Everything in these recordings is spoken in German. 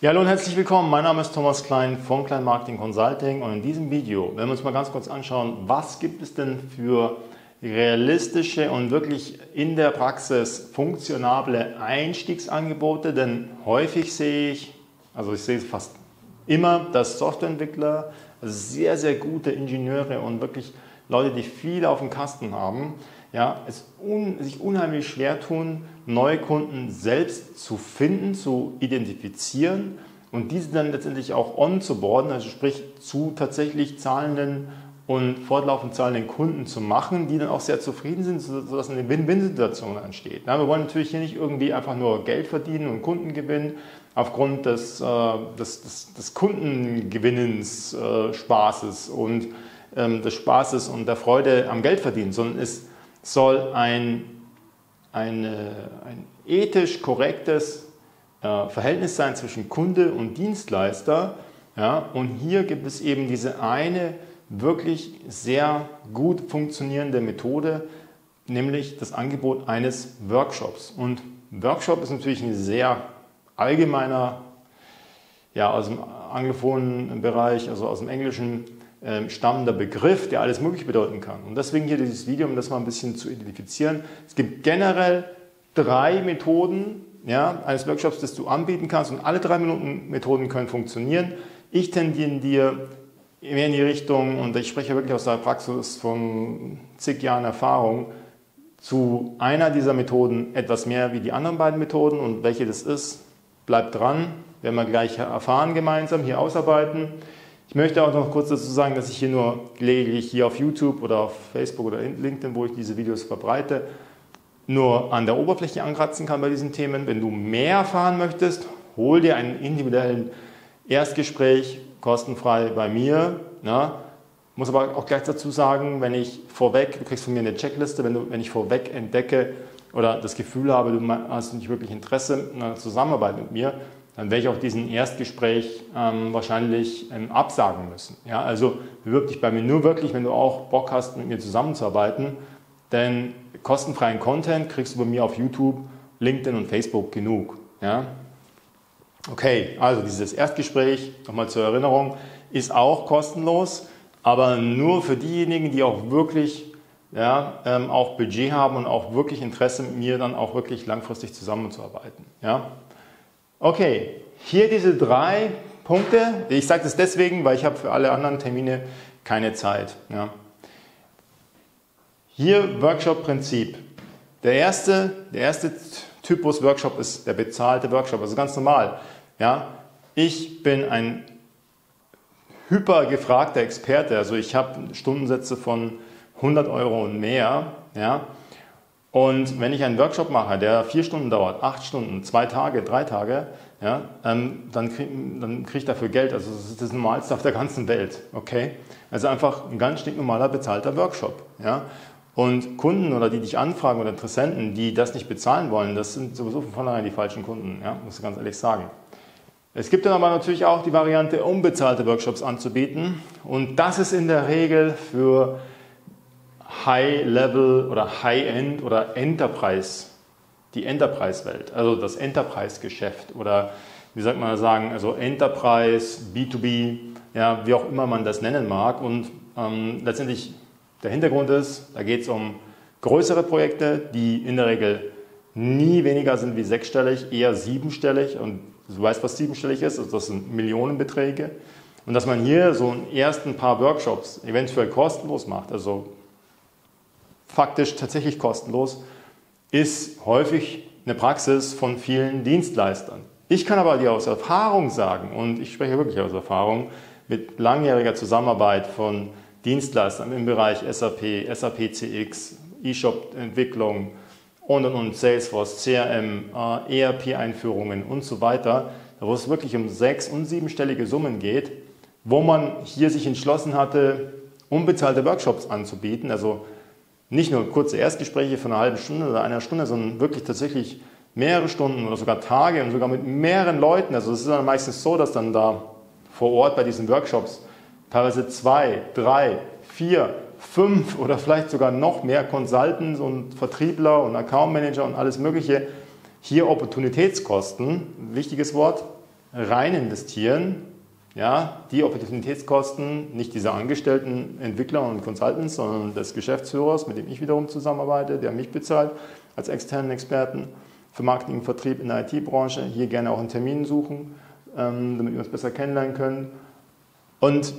Ja, hallo und herzlich willkommen. Mein Name ist Thomas Klein von Klein Marketing Consulting und in diesem Video werden wir uns mal ganz kurz anschauen, was gibt es denn für realistische und wirklich in der Praxis funktionable Einstiegsangebote, denn häufig sehe ich, also ich sehe fast immer, dass Softwareentwickler sehr, sehr gute Ingenieure und wirklich Leute, die viel auf dem Kasten haben, ja, sich unheimlich schwer tun, Neukunden selbst zu finden, zu identifizieren und diese dann letztendlich auch onzuboarden, also sprich zu tatsächlich zahlenden und fortlaufend zahlenden Kunden zu machen, die dann auch sehr zufrieden sind, sodass eine Win-Win-Situation entsteht. Ja, wir wollen natürlich hier nicht irgendwie einfach nur Geld verdienen und Kunden gewinnen, aufgrund des Kundengewinnens Spaßes und des Spaßes und der Freude am Geld verdienen, sondern es soll ein ethisch korrektes Verhältnis sein zwischen Kunde und Dienstleister. Ja, und hier gibt es eben diese eine wirklich sehr gut funktionierende Methode, nämlich das Angebot eines Workshops. Und Workshop ist natürlich ein sehr allgemeiner, ja, aus dem anglophonen Bereich, also aus dem Englischen stammender Begriff, der alles Mögliche bedeuten kann. Und deswegen hier dieses Video, um das mal ein bisschen zu identifizieren. Es gibt generell drei Methoden, ja, eines Workshops, das du anbieten kannst, und alle drei Methoden können funktionieren. Ich tendiere dir mehr in die Richtung, und ich spreche wirklich aus der Praxis von zig Jahren Erfahrung, zu einer dieser Methoden etwas mehr wie die anderen beiden Methoden, und welche das ist, bleibt dran, werden wir gleich erfahren gemeinsam, hier ausarbeiten. Ich möchte auch noch kurz dazu sagen, dass ich hier nur gelegentlich hier auf YouTube oder auf Facebook oder LinkedIn, wo ich diese Videos verbreite, nur an der Oberfläche ankratzen kann bei diesen Themen. Wenn du mehr erfahren möchtest, hol dir einen individuellen Erstgespräch kostenfrei bei mir. Na? Muss aber auch gleich dazu sagen, wenn ich vorweg, du kriegst von mir eine Checkliste, wenn ich vorweg entdecke oder das Gefühl habe, du hast nicht wirklich Interesse an einer Zusammenarbeit mit mir, dann werde ich auch diesen Erstgespräch wahrscheinlich absagen müssen. Ja? Also bewirb dich bei mir nur wirklich, wenn du auch Bock hast, mit mir zusammenzuarbeiten, denn kostenfreien Content kriegst du bei mir auf YouTube, LinkedIn und Facebook genug. Ja? Okay, also dieses Erstgespräch, nochmal zur Erinnerung, ist auch kostenlos, aber nur für diejenigen, die auch wirklich auch Budget haben und auch wirklich Interesse, mit mir dann auch wirklich langfristig zusammenzuarbeiten. Ja? Okay, hier diese drei Punkte. Ich sage das deswegen, weil ich habe für alle anderen Termine keine Zeit. Ja. Hier Workshop-Prinzip. Der erste Typus Workshop ist der bezahlte Workshop, also ganz normal. Ja. Ich bin ein hyper gefragter Experte, also ich habe Stundensätze von 100 Euro und mehr. Ja. Und wenn ich einen Workshop mache, der 4 Stunden dauert, 8 Stunden, 2 Tage, 3 Tage, ja, dann kriege ich dafür Geld. Also das ist das Normalste auf der ganzen Welt. Okay? Also einfach ein ganz stinknormaler bezahlter Workshop. Ja? Und Kunden oder die dich anfragen oder Interessenten, die das nicht bezahlen wollen, das sind sowieso von vornherein die falschen Kunden. Ja? Muss ich ganz ehrlich sagen. Es gibt dann aber natürlich auch die Variante, unbezahlte Workshops anzubieten. Und das ist in der Regel für High-Level oder High-End oder Enterprise, die Enterprise-Welt, also das Enterprise-Geschäft oder wie sagt man das sagen, also Enterprise, B2B, ja, wie auch immer man das nennen mag. Und letztendlich der Hintergrund ist, da geht es um größere Projekte, die in der Regel nie weniger sind wie 6-stellig, eher 7-stellig, und du weißt, was 7-stellig ist, also das sind Millionenbeträge. Und dass man hier so einen ersten paar Workshops eventuell kostenlos macht, also faktisch tatsächlich kostenlos, ist häufig eine Praxis von vielen Dienstleistern. Ich kann aber dir aus Erfahrung sagen, und ich spreche wirklich aus Erfahrung, mit langjähriger Zusammenarbeit von Dienstleistern im Bereich SAP, SAP CX, E-Shop-Entwicklung und Salesforce, CRM, ERP-Einführungen und so weiter, wo es wirklich um 6- und 7-stellige Summen geht, wo man hier sich entschlossen hatte, unbezahlte Workshops anzubieten, also nicht nur kurze Erstgespräche von einer halben Stunde oder einer Stunde, sondern wirklich tatsächlich mehrere Stunden oder sogar Tage und sogar mit mehreren Leuten. Also es ist dann meistens so, dass dann da vor Ort bei diesen Workshops teilweise 2, 3, 4, 5 oder vielleicht sogar noch mehr Consultants und Vertriebler und Account Manager und alles Mögliche hier Opportunitätskosten, wichtiges Wort, rein investieren, ja, die Opportunitätskosten, nicht dieser angestellten Entwickler und Consultants, sondern des Geschäftsführers, mit dem ich wiederum zusammenarbeite, der mich bezahlt als externen Experten für Marketing und Vertrieb in der IT-Branche, hier gerne auch einen Termin suchen, damit wir uns besser kennenlernen können. Und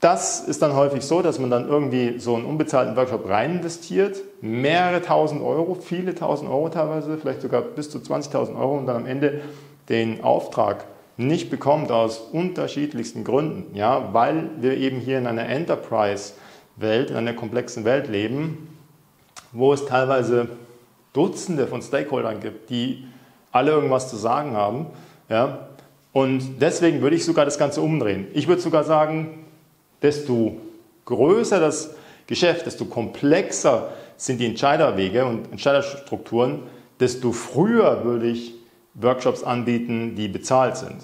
das ist dann häufig so, dass man dann irgendwie so einen unbezahlten Workshop rein investiert, mehrere tausend Euro, viele tausend Euro teilweise, vielleicht sogar bis zu 20.000 Euro und dann am Ende den Auftrag nicht bekommt aus unterschiedlichsten Gründen, ja, weil wir eben hier in einer Enterprise-Welt, in einer komplexen Welt leben, wo es teilweise Dutzende von Stakeholdern gibt, die alle irgendwas zu sagen haben, ja, und deswegen würde ich sogar das Ganze umdrehen. Ich würde sogar sagen, desto größer das Geschäft, desto komplexer sind die Entscheiderwege und Entscheiderstrukturen, desto früher würde ich Workshops anbieten, die bezahlt sind.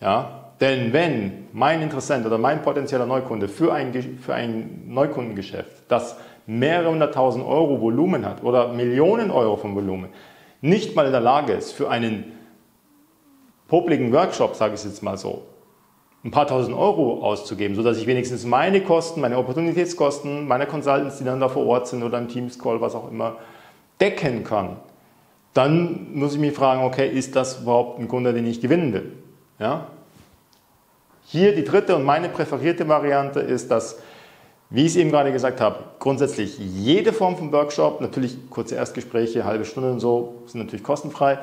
Ja? Denn wenn mein Interessent oder mein potenzieller Neukunde für ein Neukundengeschäft, das mehrere hunderttausend Euro Volumen hat oder Millionen Euro vom Volumen, nicht mal in der Lage ist, für einen popligen Workshop, sage ich es jetzt mal so, ein paar tausend Euro auszugeben, sodass ich wenigstens meine Kosten, meine Opportunitätskosten, meine Consultants, die dann da vor Ort sind oder im Teams-Call, was auch immer, decken kann, dann muss ich mich fragen, okay, ist das überhaupt ein Kunde, den ich gewinnen will? Ja? Hier die dritte und meine präferierte Variante ist, dass, wie ich es eben gerade gesagt habe, grundsätzlich jede Form von Workshop, natürlich kurze Erstgespräche, halbe Stunde und so, sind natürlich kostenfrei.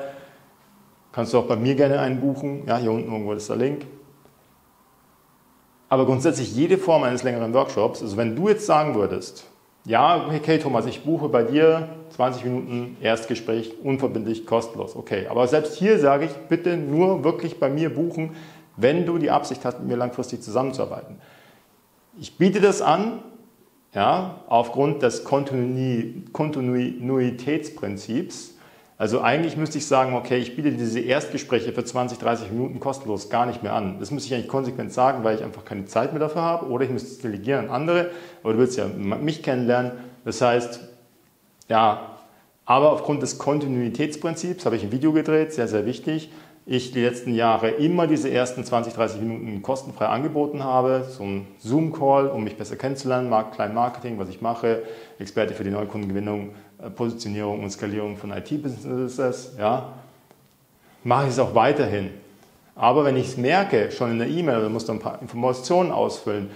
Kannst du auch bei mir gerne einen buchen, ja, hier unten irgendwo ist der Link. Aber grundsätzlich jede Form eines längeren Workshops, also wenn du jetzt sagen würdest, ja, okay Thomas, ich buche bei dir 20 Minuten Erstgespräch, unverbindlich, kostenlos, okay. Aber selbst hier sage ich, bitte nur wirklich bei mir buchen, wenn du die Absicht hast, mit mir langfristig zusammenzuarbeiten. Ich biete das an, ja, aufgrund des Kontinuitätsprinzips. Also eigentlich müsste ich sagen, okay, ich biete diese Erstgespräche für 20, 30 Minuten kostenlos gar nicht mehr an. Das müsste ich eigentlich konsequent sagen, weil ich einfach keine Zeit mehr dafür habe oder ich müsste es delegieren an andere, aber du willst ja mich kennenlernen. Das heißt, ja, aber aufgrund des Kontinuitätsprinzips habe ich ein Video gedreht, sehr, sehr wichtig. Ich die letzten Jahre immer diese ersten 20, 30 Minuten kostenfrei angeboten habe, so ein Zoom-Call, um mich besser kennenzulernen, Klein Marketing, was ich mache, Experte für die Neukundengewinnung, Positionierung und Skalierung von IT-Businesses, ja, mache ich es auch weiterhin. Aber wenn ich es merke, schon in der E-Mail, oder musst du ein paar Informationen ausfüllen,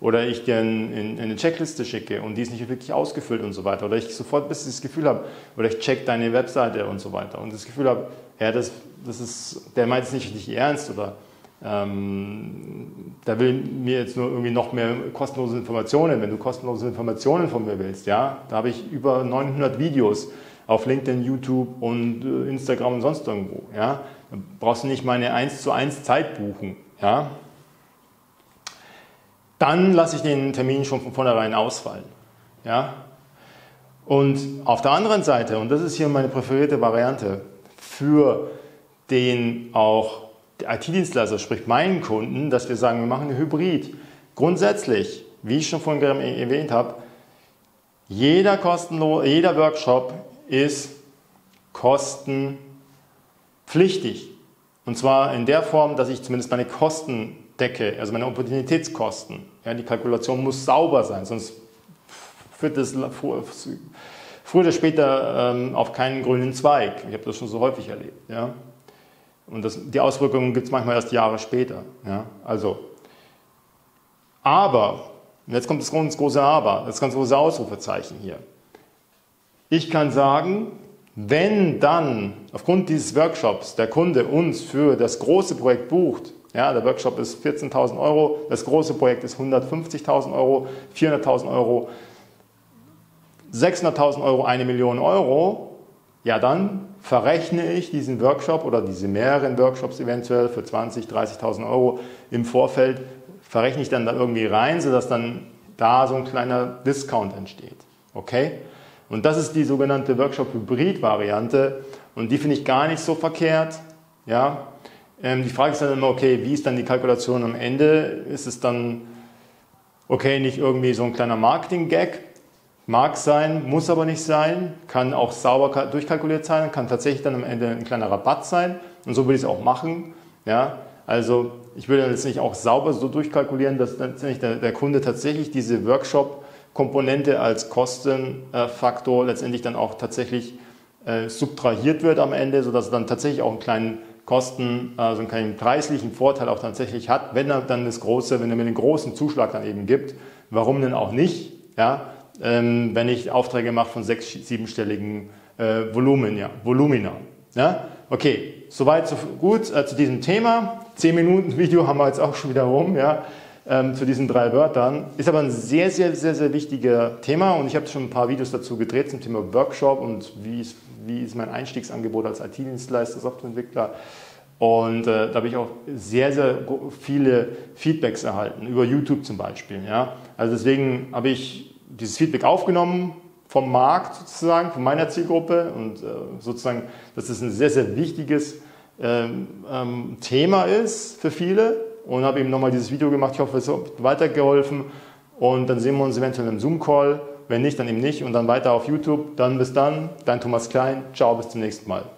oder ich dir eine Checkliste schicke und die ist nicht wirklich ausgefüllt und so weiter, oder ich sofort bis das Gefühl habe, oder ich check deine Webseite und so weiter und das Gefühl habe, ja, das ist, der meint es nicht richtig ernst oder da will mir jetzt nur irgendwie noch mehr kostenlose Informationen, wenn du kostenlose Informationen von mir willst, ja, da habe ich über 900 Videos auf LinkedIn, YouTube und Instagram und sonst irgendwo, ja, da brauchst du nicht meine 1:1 Zeit buchen, ja, dann lasse ich den Termin schon von vornherein ausfallen, ja, und auf der anderen Seite, und das ist hier meine präferierte Variante, für den auch der IT-Dienstleister, sprich meinen Kunden, dass wir sagen, wir machen ein Hybrid. Grundsätzlich, wie ich schon vorhin erwähnt habe, jeder Workshop ist kostenpflichtig. Und zwar in der Form, dass ich zumindest meine Kosten decke, also meine Opportunitätskosten. Ja, die Kalkulation muss sauber sein, sonst führt das früher oder später auf keinen grünen Zweig. Ich habe das schon so häufig erlebt. Ja? Und die Auswirkungen gibt es manchmal erst Jahre später. Ja? Also, aber, jetzt kommt das ganz große Aber, das ganz große Ausrufezeichen hier. Ich kann sagen, wenn dann aufgrund dieses Workshops der Kunde uns für das große Projekt bucht, ja, der Workshop ist 14.000 Euro, das große Projekt ist 150.000 Euro, 400.000 Euro, 600.000 Euro, 1 Million Euro, ja, dann verrechne ich diesen Workshop oder diese mehreren Workshops eventuell für 20.000, 30.000 Euro im Vorfeld, verrechne ich dann da irgendwie rein, sodass dann da so ein kleiner Discount entsteht. Okay? Und das ist die sogenannte Workshop-Hybrid-Variante und die finde ich gar nicht so verkehrt. Ja? Die Frage ist dann immer, okay, wie ist dann die Kalkulation am Ende? Ist es dann, okay, nicht irgendwie so ein kleiner Marketing-Gag? Mag sein, muss aber nicht sein, kann auch sauber durchkalkuliert sein, kann tatsächlich dann am Ende ein kleiner Rabatt sein und so würde ich es auch machen. Ja? Also ich würde jetzt nicht auch sauber so durchkalkulieren, dass letztendlich der Kunde tatsächlich diese Workshop-Komponente als Kostenfaktor letztendlich dann auch tatsächlich subtrahiert wird am Ende, sodass er dann tatsächlich auch einen kleinen Kosten, also einen kleinen preislichen Vorteil auch tatsächlich hat, wenn er dann das große, wenn er mir den großen Zuschlag dann eben gibt. Warum denn auch nicht? Ja? Wenn ich Aufträge mache von 6-, 7-stelligen Volumina. Ja? Okay, soweit so gut zu diesem Thema. 10 Minuten Video haben wir jetzt auch schon wieder rum, ja? Zu diesen 3 Wörtern. Ist aber ein sehr, sehr, sehr, sehr wichtiges Thema und ich habe schon ein paar Videos dazu gedreht zum Thema Workshop und wie ist mein Einstiegsangebot als IT-Dienstleister, Softwareentwickler. Und da habe ich auch sehr, sehr viele Feedbacks erhalten, über YouTube zum Beispiel. Ja? Also deswegen habe ich dieses Feedback aufgenommen vom Markt sozusagen, von meiner Zielgruppe und sozusagen, dass es ein sehr, sehr wichtiges Thema ist für viele und habe eben nochmal dieses Video gemacht. Ich hoffe, es hat weitergeholfen und dann sehen wir uns eventuell im Zoom-Call, wenn nicht, dann eben nicht und dann weiter auf YouTube. Dann bis dann, dein Thomas Klein, ciao, bis zum nächsten Mal.